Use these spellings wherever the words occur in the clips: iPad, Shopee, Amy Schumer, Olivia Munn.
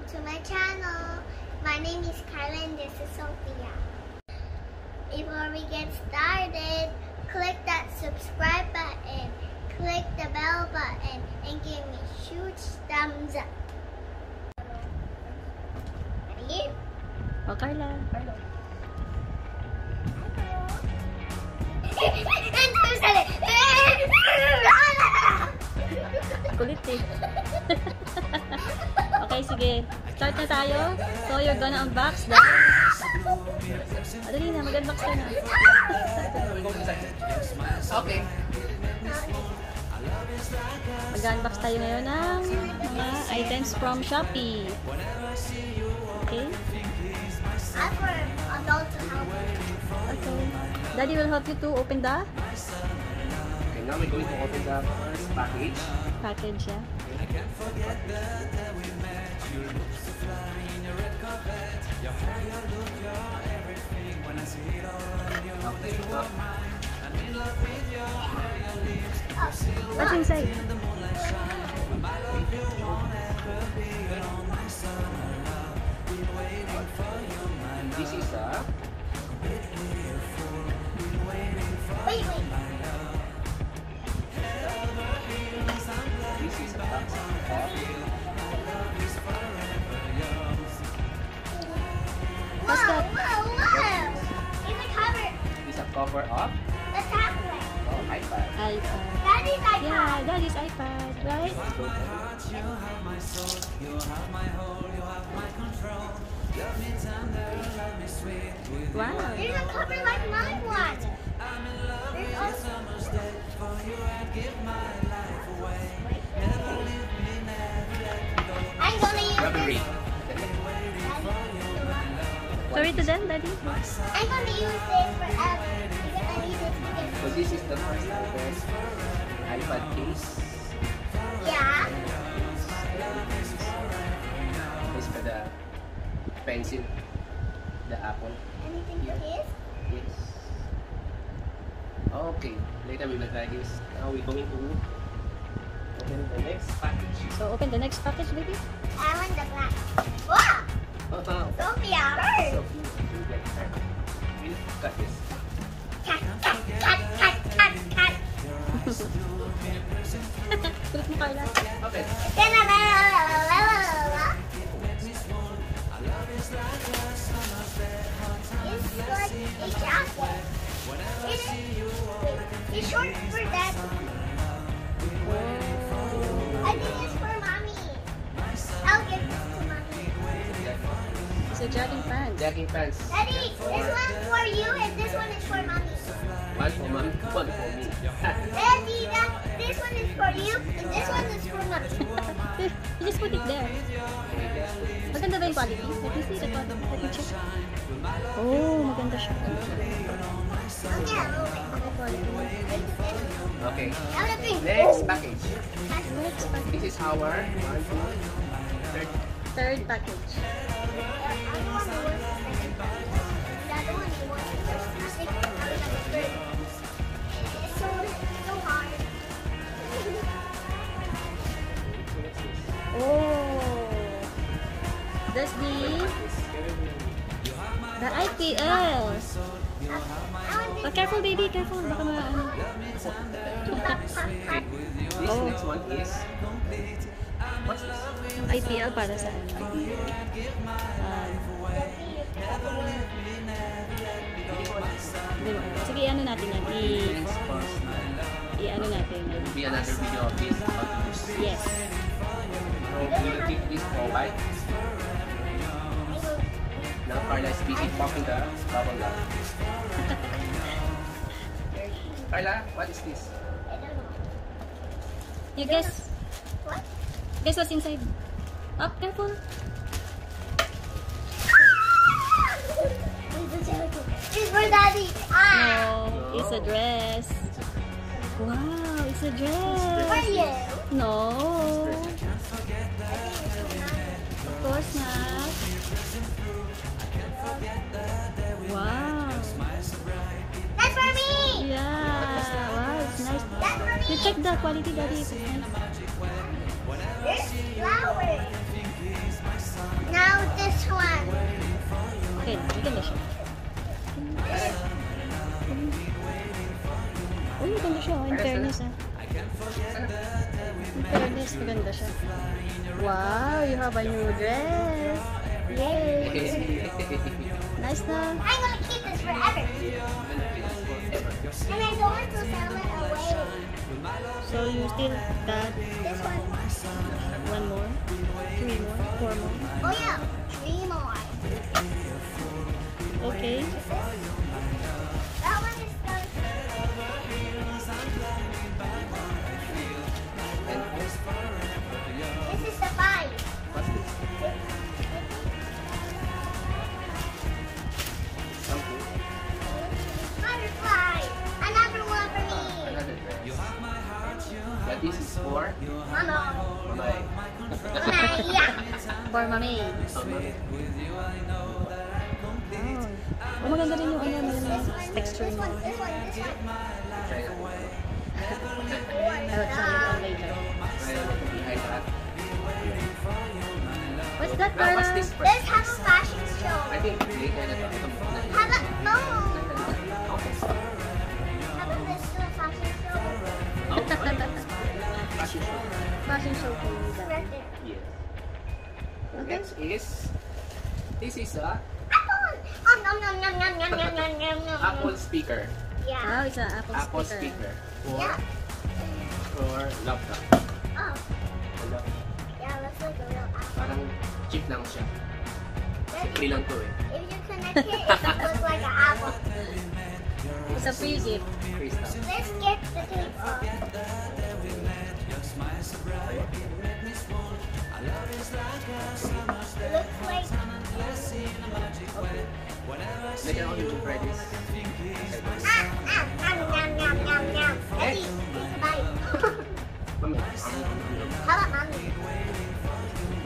Welcome to my channel. My name is Kyla and this is Sophia. Before we get started, click that subscribe button, click the bell button, and give me a huge thumbs up. Ready? Oh, Kyla. Kulit eh. Okay, sige. Start na tayo. So, you're gonna unbox that. Adali na, mag-unbox ka na. Okay. Mag-unbox tayo ngayon ng mga items from Shopee. Okay? Okay. Daddy will help you to open the... Okay, now we're going to open the first package. Package, yeah. I can't forget the day we met. You look so fly in your red Corvette. Your hair, your look, your everything. When I see it all on you, they were mine. I'm in love with your hair, your lips. Your silhouette in the moonlight shine. When my love, you won't ever be alone. My summer love, been waiting for you, my love. This is a... beautiful, been waiting for you, my love. Cover up? The tablet. Oh, iPad. iPad. That is iPad. Yeah, that is iPad, right? You have my heart, you have my soul, you have my whole, you have my control. Love me tender, love me sweet. Wow. There's a cover like my one. I'm in love with you so much that for you I'd give my life away. Never leave me, never let me go. I'm gonna use rubbery. Sorry to them, Daddy. I'm gonna use this forever. So this is the first and best iPad case. Yeah. This for the pencil, the Apple. Anything for this? Yes. Okay. Later we will try this. Now we're going to open the next package. So open the next package, baby. I want the black. Wow. Sophia. Sophia. We'll cut this. Cut. Okay. It's short for that. I think it's for mommy. I'll give this to mommy. It's a jogging pants. Jogging pants. Daddy, this one for you and this one is for mommy. One for mommy, one for me. Daddy, this one is for you and this one is for mommy. You just put it there. Maganda ba yung quality? Let me see the quality. Let me check. Oh, maganda siya. Okay. Next package. Next package. This is our third package. That's the IPL. Oh, careful, baby, careful. Baka ma This next one is what's this? IPL para sa sige, ano natin yan? I-ano natin yan? Be another video of this. Yes. So, we will keep this for a while. Now Carla is busy popping the bubble gum. Carla, what is this? I don't know. You guess? What? Guess what's inside? Up, careful. It's for daddy. No, it's a dress. Wow, it's a dress. No. Of course not. Wow. That's for me! Yeah. Wow, it's nice. That's for me! You check the quality, daddy. It's flowers. siya. Pero this, maganda siya. Wow, you have a new dress. Yay! Nice na. I'm gonna keep this forever. And I don't want to sell it away. So you still got this one. One more? Three more? Four more? Oh yeah, three more. Okay. This is for Mama. Mamay. Mamay, yeah. For Mamay. Oh, maganda rin yung texture. This one. Try that one. I will try it out later. What's that, Carla? Let's have a fashion show. I think they kind of have a... No! Have a fashion show. Fashion show for right there. Yes. Okay. This is a apple. Apple speaker. Yeah. Oh, it's an apple speaker. For laptop. Oh. Yeah, looks like a real apple. Parang cheap lang siya. Free lang to eh. If you connect it, it looks like an apple. It's a free gift. Let's get the tape off. They can only do Fridays. Yum. Daddy, bye. How about mommy?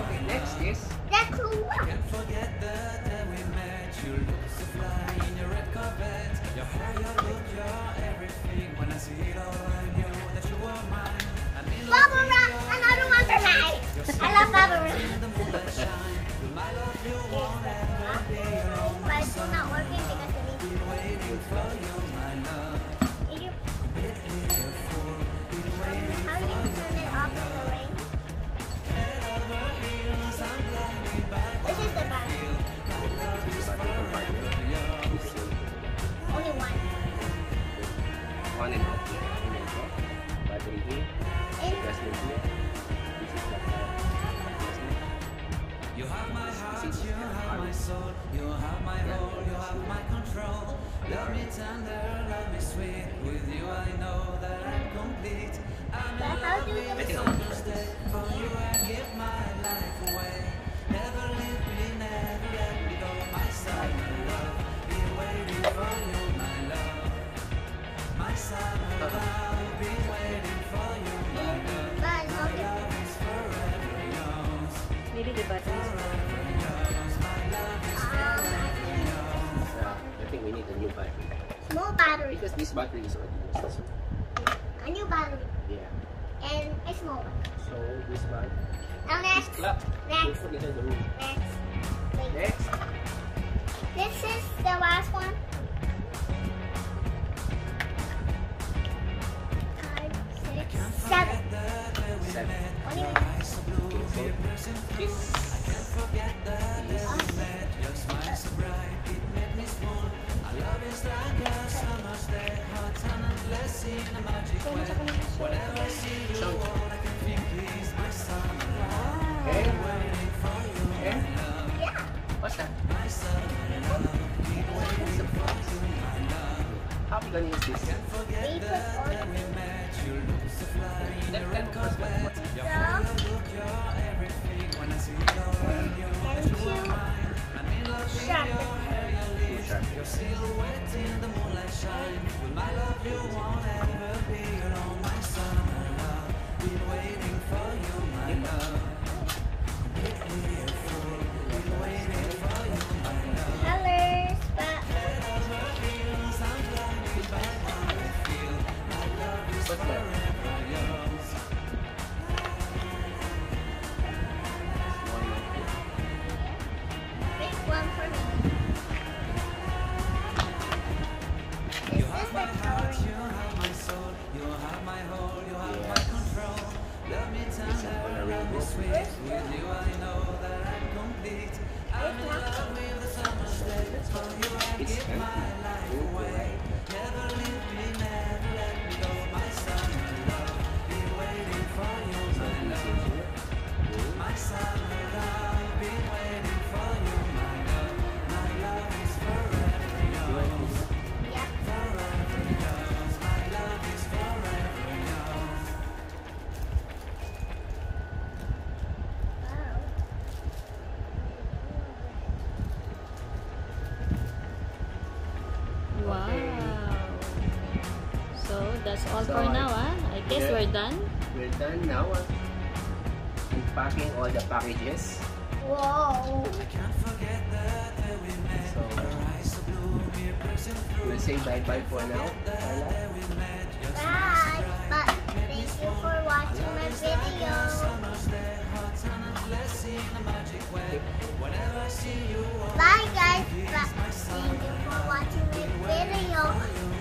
Okay, next is... That's cool. Can't forget the day we met. You look so fly in your red Corvette. Your hair, your look, your everything. When I see it all, I knew that you were mine. Bubble wrap! Another one for me! I love bubble wrap. But it's still not working because it needs to. How do you turn it off in the rain? This is the bag. Only one. One and off. You have my heart, you have my soul, you have my role, you have my control. Love me tender, love me sweet. With you I know that I'm complete. I'm in love with you, for you I give my life away. Never leave me, never let me go. My son, my love, be waiting for you, my love. My son, my love, be waiting for you, my love. My love is forever yours. Maybe the buttons. Battery. Because this battery is already used. Also. A new battery. Yeah. And a small one. So this one. Now next. This is the last one. Five, six, seven. Only All so for now, I guess we're done. We're done now. Packing all the packages. Wow! So we'll say bye-bye for now. Bye! But thank you for watching my video. Bye guys! But thank you for watching my video.